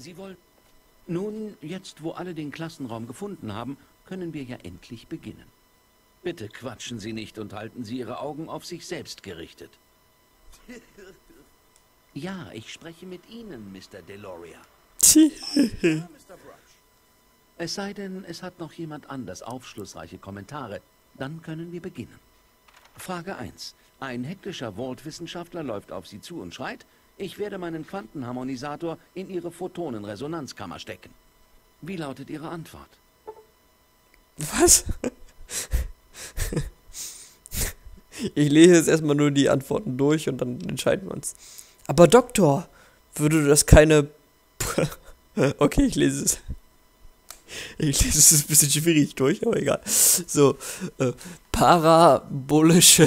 Sie wollen... Nun, jetzt, wo alle den Klassenraum gefunden haben, können wir ja endlich beginnen. Bitte quatschen Sie nicht und halten Sie Ihre Augen auf sich selbst gerichtet. Ja, ich spreche mit Ihnen, Mr. Deloria. Es sei denn, es hat noch jemand anders aufschlussreiche Kommentare. Dann können wir beginnen. Frage 1. Ein hektischer Vault-Wissenschaftler läuft auf Sie zu und schreit, ich werde meinen Quantenharmonisator in Ihre Photonenresonanzkammer stecken. Wie lautet Ihre Antwort? Was? Ich lese jetzt erstmal nur die Antworten durch und dann entscheiden wir uns. Aber Doktor, würde das keine... Okay, ich lese es. Ich lese es ein bisschen schwierig durch, aber egal. So, parabolische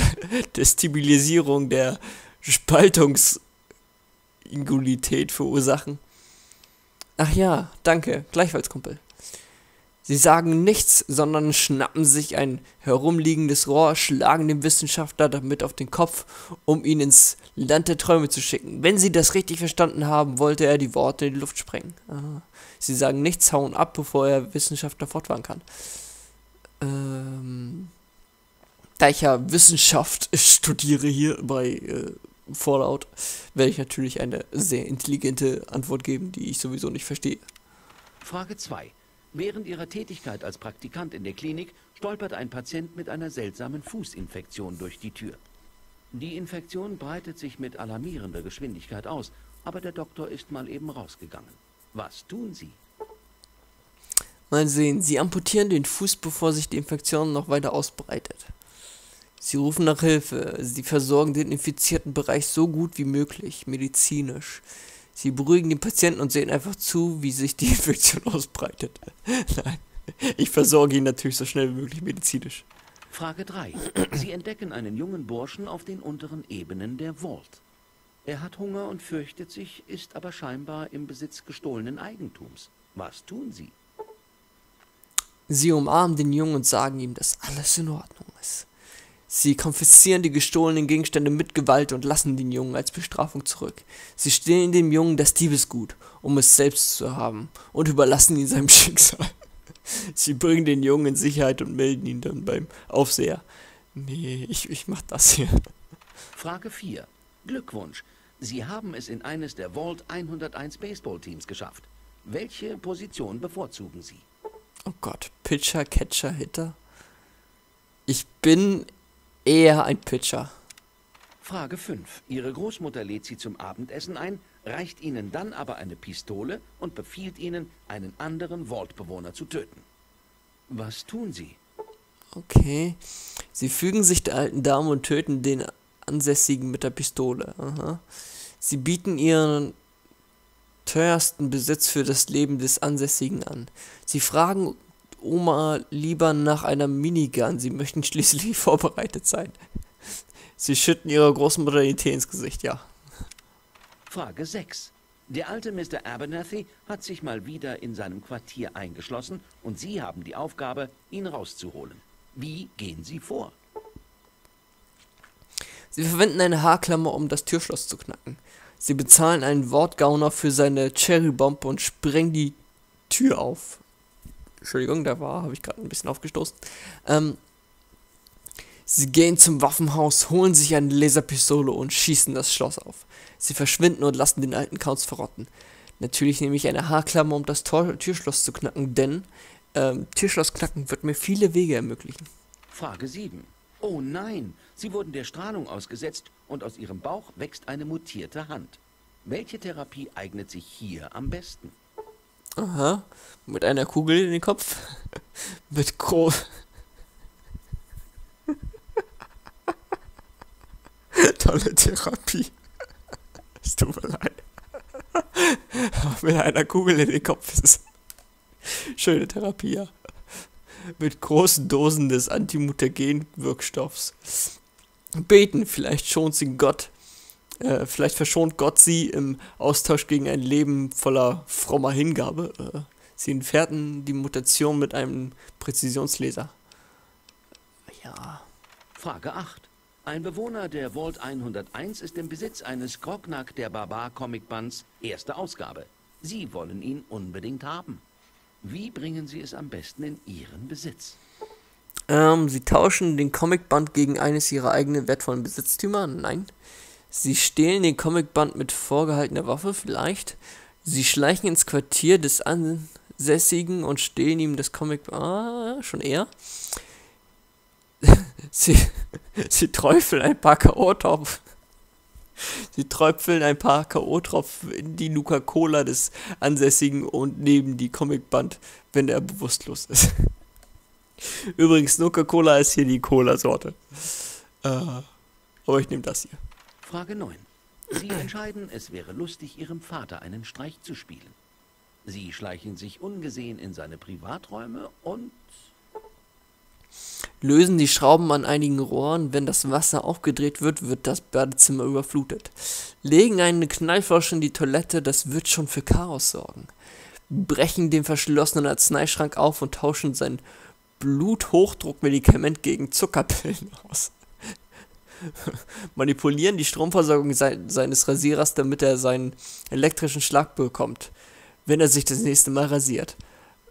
Destabilisierung der Spaltungsingulität verursachen. Ach ja, danke, gleichfalls, Kumpel. Sie sagen nichts, sondern schnappen sich ein herumliegendes Rohr, schlagen dem Wissenschaftler damit auf den Kopf, um ihn ins Land der Träume zu schicken. Wenn Sie das richtig verstanden haben, wollte er die Worte in die Luft sprengen. Aha. Sie sagen nichts, hauen ab, bevor er Wissenschaftler fortfahren kann. Da ich ja Wissenschaft studiere hier bei Fallout, werde ich natürlich eine sehr intelligente Antwort geben, die ich sowieso nicht verstehe. Frage 2. Während ihrer Tätigkeit als Praktikant in der Klinik stolpert ein Patient mit einer seltsamen Fußinfektion durch die Tür. Die Infektion breitet sich mit alarmierender Geschwindigkeit aus, aber der Doktor ist mal eben rausgegangen. Was tun Sie? Mal sehen, Sie amputieren den Fuß, bevor sich die Infektion noch weiter ausbreitet. Sie rufen nach Hilfe. Sie versorgen den infizierten Bereich so gut wie möglich, medizinisch. Sie beruhigen den Patienten und sehen einfach zu, wie sich die Infektion ausbreitet. Nein, ich versorge ihn natürlich so schnell wie möglich medizinisch. Frage 3. Sie entdecken einen jungen Burschen auf den unteren Ebenen der Vault. Er hat Hunger und fürchtet sich, ist aber scheinbar im Besitz gestohlenen Eigentums. Was tun Sie? Sie umarmen den Jungen und sagen ihm, dass alles in Ordnung ist. Sie konfiszieren die gestohlenen Gegenstände mit Gewalt und lassen den Jungen als Bestrafung zurück. Sie stehlen dem Jungen das Diebesgut, um es selbst zu haben, und überlassen ihn seinem Schicksal. Sie bringen den Jungen in Sicherheit und melden ihn dann beim Aufseher. Nee, ich mach das hier. Frage 4. Glückwunsch. Sie haben es in eines der Vault 101 Baseballteams geschafft. Welche Position bevorzugen Sie? Oh Gott, Pitcher, Catcher, Hitter? Ich bin... eher ein Pitcher. Frage 5. Ihre Großmutter lädt Sie zum Abendessen ein, reicht Ihnen dann aber eine Pistole und befiehlt Ihnen, einen anderen Vault-Bewohner zu töten. Was tun Sie? Okay. Sie fügen sich der alten Dame und töten den Ansässigen mit der Pistole. Aha. Sie bieten ihren teuersten Besitz für das Leben des Ansässigen an. Sie fragen... Oma lieber nach einer Minigun. Sie möchten schließlich vorbereitet sein. Sie schütten ihrer Großmutter den Tee ins Gesicht, ja. Frage 6. Der alte Mr. Abernathy hat sich mal wieder in seinem Quartier eingeschlossen und Sie haben die Aufgabe, ihn rauszuholen. Wie gehen Sie vor? Sie verwenden eine Haarklammer, um das Türschloss zu knacken. Sie bezahlen einen Wortgauner für seine Cherrybombe und sprengen die Tür auf. Entschuldigung, habe ich gerade ein bisschen aufgestoßen. Sie gehen zum Waffenhaus, holen sich eine Laserpistole und schießen das Schloss auf. Sie verschwinden und lassen den alten Kauz verrotten. Natürlich nehme ich eine Haarklammer, um das Türschloss zu knacken, denn Türschloss knacken wird mir viele Wege ermöglichen. Frage 7. Oh nein, Sie wurden der Strahlung ausgesetzt und aus Ihrem Bauch wächst eine mutierte Hand. Welche Therapie eignet sich hier am besten? Aha, mit einer Kugel in den Kopf. Mit groß. Tolle Therapie. Es tut mir leid. Aber mit einer Kugel in den Kopf ist es. Schöne Therapie, ja. Mit großen Dosen des Antimutagen-Wirkstoffs. Beten, vielleicht schont sie Gott. Vielleicht verschont Gott sie im Austausch gegen ein Leben voller frommer Hingabe. Sie entfernten die Mutation mit einem Präzisionslaser. Ja. Frage 8. Ein Bewohner der Vault 101 ist im Besitz eines Grognack der Barbar Comic Bands, erste Ausgabe. Sie wollen ihn unbedingt haben. Wie bringen Sie es am besten in Ihren Besitz? Sie tauschen den Comicband gegen eines Ihrer eigenen wertvollen Besitztümer? Nein. Sie stehlen den Comicband mit vorgehaltener Waffe? Vielleicht. Sie schleichen ins Quartier des Ansässigen und stehlen ihm das Comicband? Ah, schon eher. Sie träufeln ein paar K.O.-Tropfen. Sie träufeln ein paar K.O.-Tropfen in die Nuka-Cola des Ansässigen und nehmen die Comicband, wenn er bewusstlos ist. Übrigens, Nuka-Cola ist hier die Cola-Sorte. Aber ich nehme das hier. Frage 9. Sie entscheiden, es wäre lustig, Ihrem Vater einen Streich zu spielen. Sie schleichen sich ungesehen in seine Privaträume und lösen die Schrauben an einigen Rohren. Wenn das Wasser aufgedreht wird, wird das Badezimmer überflutet. Legen eine Knallflasche in die Toilette, das wird schon für Chaos sorgen. Brechen den verschlossenen Arzneischrank auf und tauschen sein Bluthochdruckmedikament gegen Zuckerpillen aus. Manipulieren die Stromversorgung seines Rasierers, damit er seinen elektrischen Schlag bekommt, wenn er sich das nächste Mal rasiert.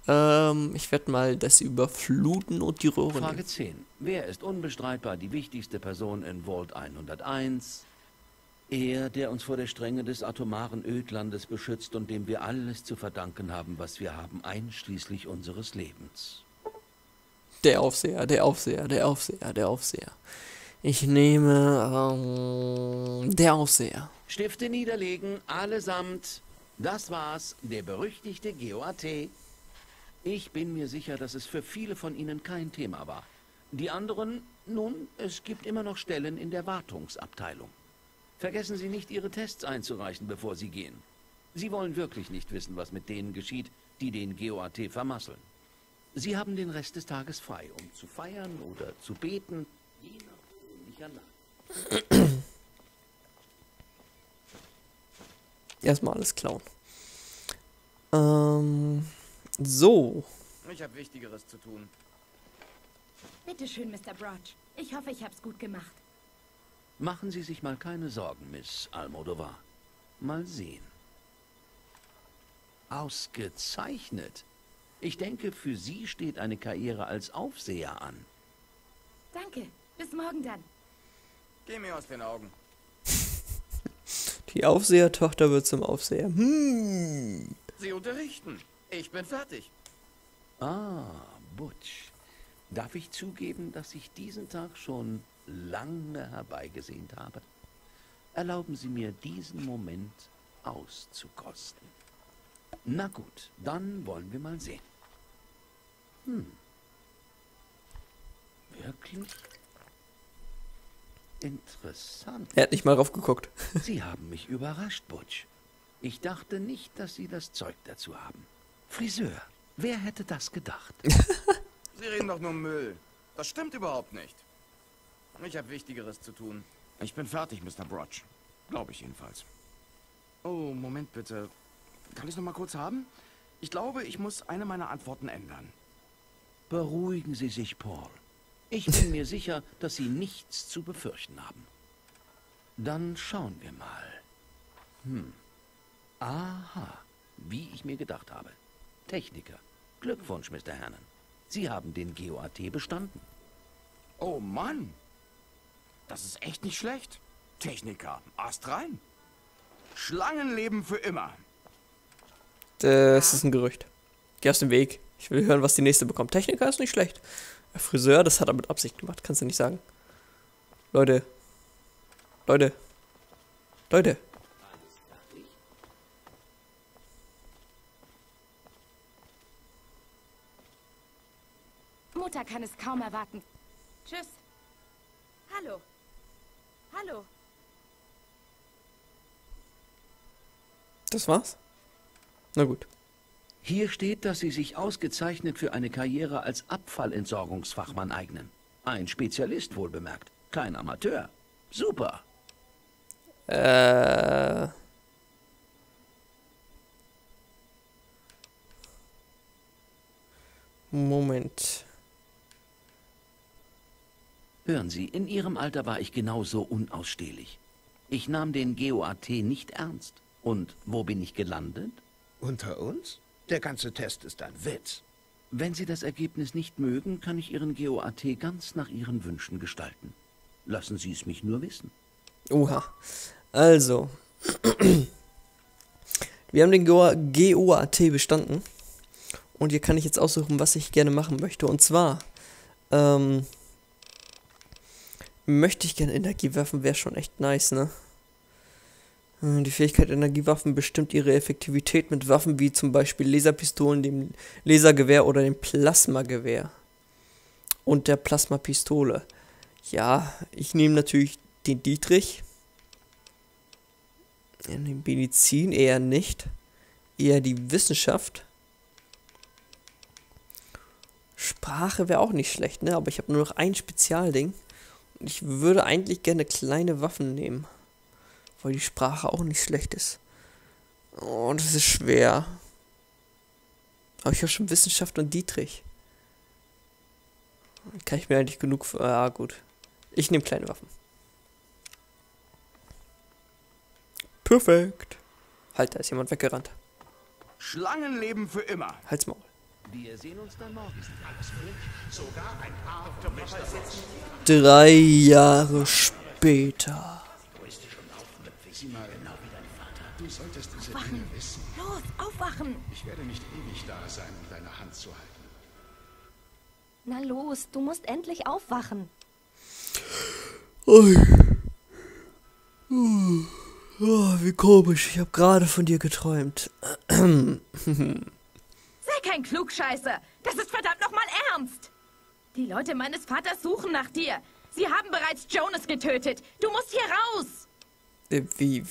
Ich werde mal das überfluten und die Rohre nehmen. Frage 10. Wer ist unbestreitbar die wichtigste Person in Vault 101? Er, der uns vor der Strenge des atomaren Ödlandes beschützt und dem wir alles zu verdanken haben, was wir haben, einschließlich unseres Lebens. Der Aufseher, der Aufseher, der Aufseher, der Aufseher. Ich nehme der Aufseher. Stifte niederlegen, allesamt. Das war's, der berüchtigte G.O.A.T. Ich bin mir sicher, dass es für viele von Ihnen kein Thema war. Die anderen, nun, es gibt immer noch Stellen in der Wartungsabteilung. Vergessen Sie nicht, Ihre Tests einzureichen, bevor Sie gehen. Sie wollen wirklich nicht wissen, was mit denen geschieht, die den G.O.A.T. vermasseln. Sie haben den Rest des Tages frei, um zu feiern oder zu beten, je nach persönlicher Lage. Erstmal alles klauen. So. Ich habe Wichtigeres zu tun. Bitte schön, Mr. Broch. Ich hoffe, ich hab's gut gemacht. Machen Sie sich mal keine Sorgen, Miss Almodovar. Mal sehen. Ausgezeichnet. Ich denke, für Sie steht eine Karriere als Aufseher an. Danke. Bis morgen dann. Geh mir aus den Augen. Die Aufsehertochter wird zum Aufseher. Sie unterrichten. Ich bin fertig. Ah, Butch. Darf ich zugeben, dass ich diesen Tag schon lange herbeigesehnt habe? Erlauben Sie mir, diesen Moment auszukosten. Na gut, dann wollen wir mal sehen. Wirklich? Interessant. Er hat nicht mal drauf geguckt. Sie haben mich überrascht, Butch. Ich dachte nicht, dass Sie das Zeug dazu haben. Friseur, wer hätte das gedacht? Sie reden doch nur Müll. Das stimmt überhaupt nicht. Ich habe Wichtigeres zu tun. Ich bin fertig, Mr. Broch. Glaube ich jedenfalls. Oh, Moment bitte. Kann ich noch mal kurz haben? Ich glaube, ich muss eine meiner Antworten ändern. Beruhigen Sie sich, Paul. Ich bin mir sicher, dass Sie nichts zu befürchten haben. Dann schauen wir mal. Aha, wie ich mir gedacht habe. Techniker. Glückwunsch, Mr. Hannon. Sie haben den G.O.A.T. bestanden. Oh Mann! Das ist echt nicht schlecht. Techniker, Ast rein. Schlangenleben für immer. Das ist ein Gerücht. Geh aus dem Weg. Ich will hören, was die nächste bekommt. Techniker ist nicht schlecht. Der Friseur, das hat er mit Absicht gemacht. Kannst du nicht sagen. Leute. Leute. Leute. Mutter kann es kaum erwarten. Tschüss. Hallo. Hallo. Das war's? Na gut. Hier steht, dass Sie sich ausgezeichnet für eine Karriere als Abfallentsorgungsfachmann eignen. Ein Spezialist, wohlbemerkt. Kein Amateur. Super. Moment. Hören Sie, in Ihrem Alter war ich genauso unausstehlich. Ich nahm den G.O.A.T. nicht ernst. Und wo bin ich gelandet? Unter uns? Der ganze Test ist ein Witz. Wenn Sie das Ergebnis nicht mögen, kann ich Ihren G.O.A.T. ganz nach Ihren Wünschen gestalten. Lassen Sie es mich nur wissen. Oha. Also. Wir haben den G.O.A.T. bestanden. Und hier kann ich jetzt aussuchen, was ich gerne machen möchte. Und zwar möchte ich gerne Energiewaffen, wäre schon echt nice, ne? Die Fähigkeit Energiewaffen bestimmt ihre Effektivität mit Waffen wie zum Beispiel Laserpistolen, dem Lasergewehr oder dem Plasmagewehr. Und der Plasmapistole. Ja, ich nehme natürlich den Dietrich. In den Medizin eher nicht. Eher die Wissenschaft. Sprache wäre auch nicht schlecht, ne? Aber ich habe nur noch ein Spezialding. Und ich würde eigentlich gerne kleine Waffen nehmen. Weil die Sprache auch nicht schlecht ist. Oh, das ist schwer. Aber ich habe schon Wissenschaft und Dietrich. Kann ich mir eigentlich genug... Ah, gut. Ich nehme kleine Waffen. Perfekt. Halt, da ist jemand weggerannt. Schlangen leben für immer. Halt's Maul. Wir sehen uns dann morgen. Sogar ein paar auf der Macher sitzen. 3 Jahre später. Mal genau wie dein Vater. Du solltest diese Dinge wissen. Los, aufwachen! Ich werde nicht ewig da sein, um deine Hand zu halten. Na los, du musst endlich aufwachen. Oh, wie komisch, ich habe gerade von dir geträumt. Sei kein Klugscheißer. Das ist verdammt nochmal ernst. Die Leute meines Vaters suchen nach dir. Sie haben bereits Jonas getötet. Du musst hier raus. Wie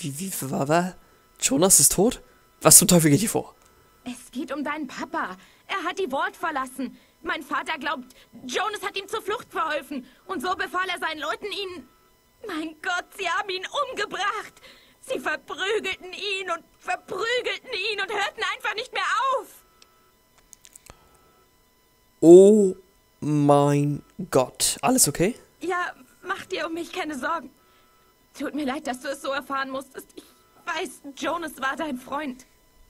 war? Jonas ist tot? Was zum Teufel geht hier vor? Es geht um deinen Papa. Er hat die Vault verlassen. Mein Vater glaubt, Jonas hat ihm zur Flucht verholfen. Und so befahl er seinen Leuten, ihn... Mein Gott, sie haben ihn umgebracht. Sie verprügelten ihn und hörten einfach nicht mehr auf. Oh mein Gott. Alles okay? Ja, mach dir um mich keine Sorgen. Tut mir leid, dass du es so erfahren musstest. Ich weiß, Jonas war dein Freund.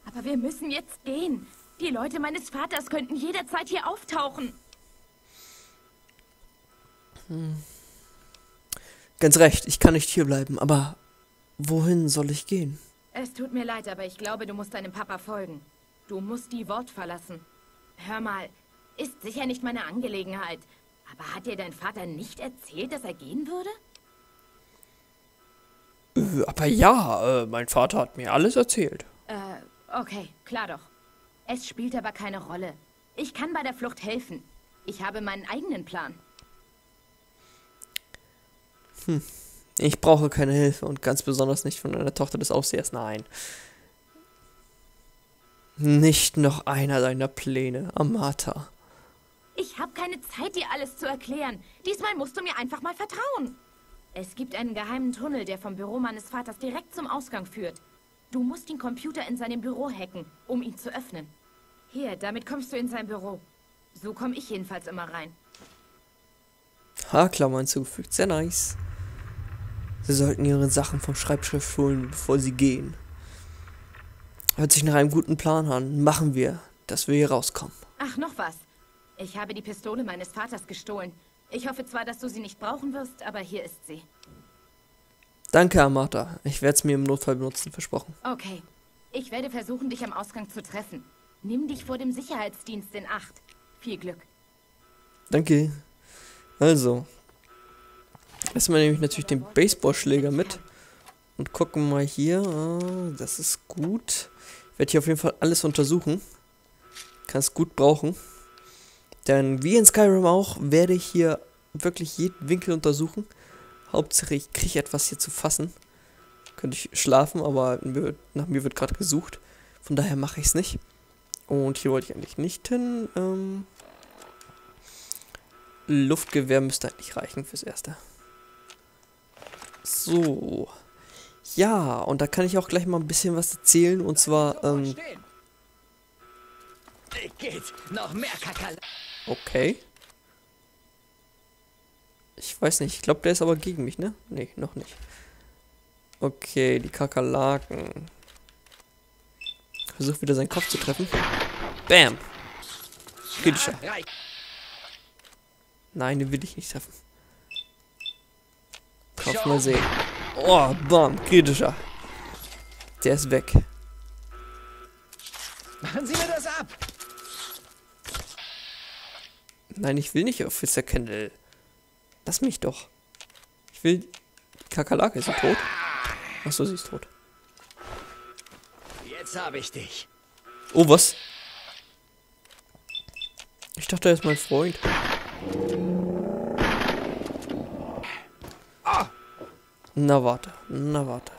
Aber wir müssen jetzt gehen. Die Leute meines Vaters könnten jederzeit hier auftauchen. Ganz recht, ich kann nicht hierbleiben, aber wohin soll ich gehen? Es tut mir leid, aber ich glaube, du musst deinem Papa folgen. Du musst die Vault verlassen. Hör mal, ist sicher nicht meine Angelegenheit. Aber hat dir dein Vater nicht erzählt, dass er gehen würde? Aber ja, mein Vater hat mir alles erzählt. Okay, klar doch. Es spielt aber keine Rolle. Ich kann bei der Flucht helfen. Ich habe meinen eigenen Plan. Ich brauche keine Hilfe und ganz besonders nicht von einer Tochter des Aufsehers. Nein. Nicht noch einer deiner Pläne, Amata. Ich habe keine Zeit, dir alles zu erklären. Diesmal musst du mir einfach mal vertrauen. Es gibt einen geheimen Tunnel, der vom Büro meines Vaters direkt zum Ausgang führt. Du musst den Computer in seinem Büro hacken, um ihn zu öffnen. Hier, damit kommst du in sein Büro. So komme ich jedenfalls immer rein. Haarklammer hinzugefügt, sehr nice. Sie sollten ihre Sachen vom Schreibtisch holen, bevor sie gehen. Hört sich nach einem guten Plan an. Machen wir, dass wir hier rauskommen. Ach, noch was. Ich habe die Pistole meines Vaters gestohlen. Ich hoffe zwar, dass du sie nicht brauchen wirst, aber hier ist sie. Danke, Amata. Ich werde es mir im Notfall benutzen, versprochen. Okay. Ich werde versuchen, dich am Ausgang zu treffen. Nimm dich vor dem Sicherheitsdienst in Acht. Viel Glück. Danke. Also. Erstmal nehme ich natürlich den Baseballschläger mit. Und gucken mal hier. Ah, das ist gut. Ich werde hier auf jeden Fall alles untersuchen. Kann es gut brauchen. Denn wie in Skyrim auch, werde ich hier wirklich jeden Winkel untersuchen. Hauptsache, ich kriege etwas hier zu fassen. Könnte ich schlafen, aber nach mir wird gerade gesucht. Von daher mache ich es nicht. Und hier wollte ich eigentlich nicht hin. Luftgewehr müsste eigentlich reichen fürs Erste. So. Ja, und da kann ich auch gleich mal ein bisschen was erzählen. Und zwar... noch mehr Kakerlaken. Okay. Ich weiß nicht, ich glaube, der ist aber gegen mich, ne? Ne, noch nicht. Okay, die Kakerlaken. versucht wieder seinen Kopf zu treffen. Bam! Kritischer. Nein, den will ich nicht treffen. Kopf mal sehen. Oh, bam! Kritischer. Der ist weg. Machen Sie mir das ab! Nein, ich will nicht Officer Kendall. Lass mich doch. Ich will... Kakerlake, ist sie tot? Achso, sie ist tot. Jetzt habe ich dich. Oh, was? Ich dachte, er ist mein Freund. Ah. Na, warte. Na, warte.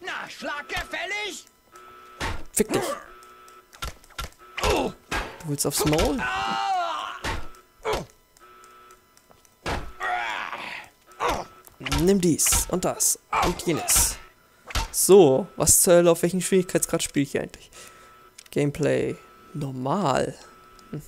Na, schlag gefällig! Fick dich. Du willst aufs Maul? Nimm dies und das und jenes. So, was zur Hölle, auf welchen Schwierigkeitsgrad spiele ich hier eigentlich? Gameplay normal. Hm,